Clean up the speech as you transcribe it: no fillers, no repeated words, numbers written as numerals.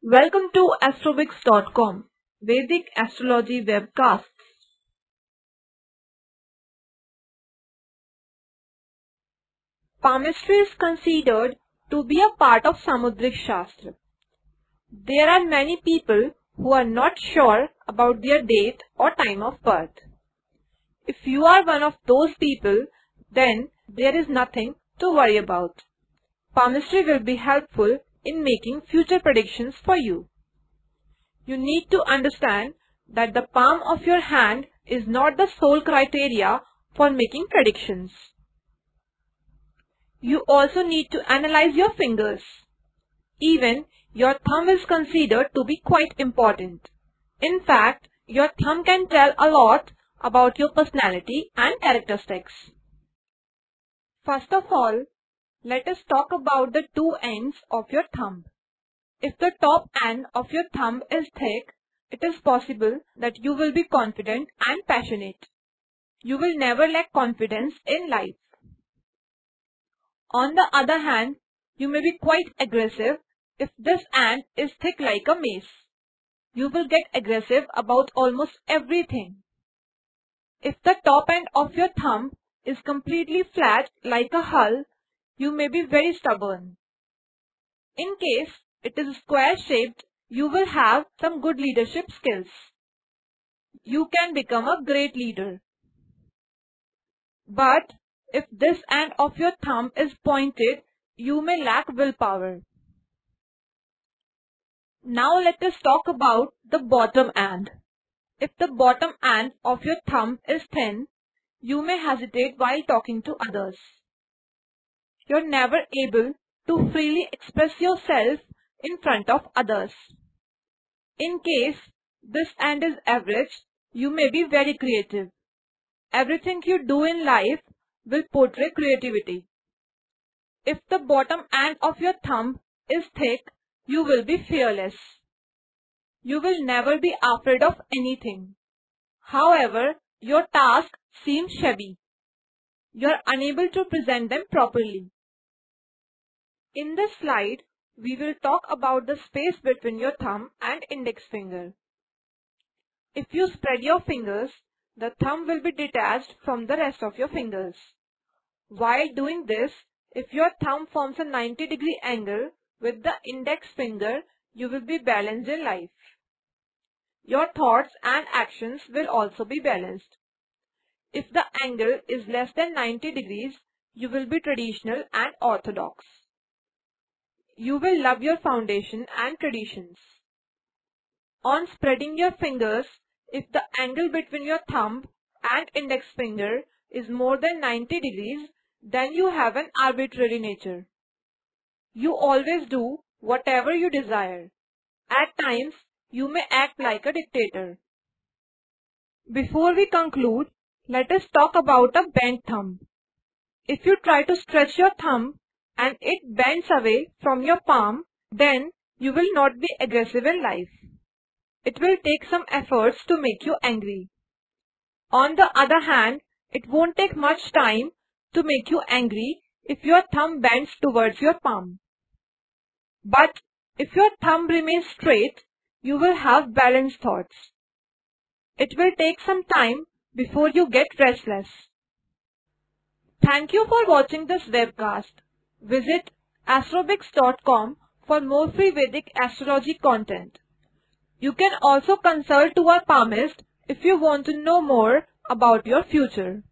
Welcome to Astrobix.com Vedic Astrology Webcasts. Palmistry is considered to be a part of Samudrik Shastra. There are many people who are not sure about their date or time of birth. If you are one of those people, then there is nothing to worry about. Palmistry will be helpful in making future predictions for you. You need to understand that the palm of your hand is not the sole criteria for making predictions. You also need to analyze your fingers. Even your thumb is considered to be quite important. In fact, your thumb can tell a lot about your personality and characteristics. First of all, let us talk about the two ends of your thumb. If the top end of your thumb is thick, it is possible that you will be confident and passionate. You will never lack confidence in life. On the other hand, you may be quite aggressive if this end is thick like a mace. You will get aggressive about almost everything. If the top end of your thumb is completely flat like a hull, you may be very stubborn. In case it is square-shaped, you will have some good leadership skills. You can become a great leader. But if this end of your thumb is pointed, you may lack willpower. Now let us talk about the bottom end. If the bottom end of your thumb is thin, you may hesitate while talking to others. You're never able to freely express yourself in front of others. In case this end is average, you may be very creative. Everything you do in life will portray creativity. If the bottom end of your thumb is thick, you will be fearless. You will never be afraid of anything. However, your tasks seem shabby. You're unable to present them properly. In this slide, we will talk about the space between your thumb and index finger. If you spread your fingers, the thumb will be detached from the rest of your fingers. While doing this, if your thumb forms a 90-degree angle with the index finger, you will be balanced in life. Your thoughts and actions will also be balanced. If the angle is less than 90 degrees, you will be traditional and orthodox. You will love your foundation and traditions. On spreading your fingers, if the angle between your thumb and index finger is more than 90 degrees, then you have an arbitrary nature. You always do whatever you desire. At times, you may act like a dictator. Before we conclude, let us talk about a bent thumb. If you try to stretch your thumb and it bends away from your palm, then you will not be aggressive in life. It will take some efforts to make you angry. On the other hand, it won't take much time to make you angry if your thumb bends towards your palm. But if your thumb remains straight, you will have balanced thoughts. It will take some time before you get restless. Thank you for watching this webcast. Visit astrobix.com for more free Vedic astrology content. You can also consult to a palmist if you want to know more about your future.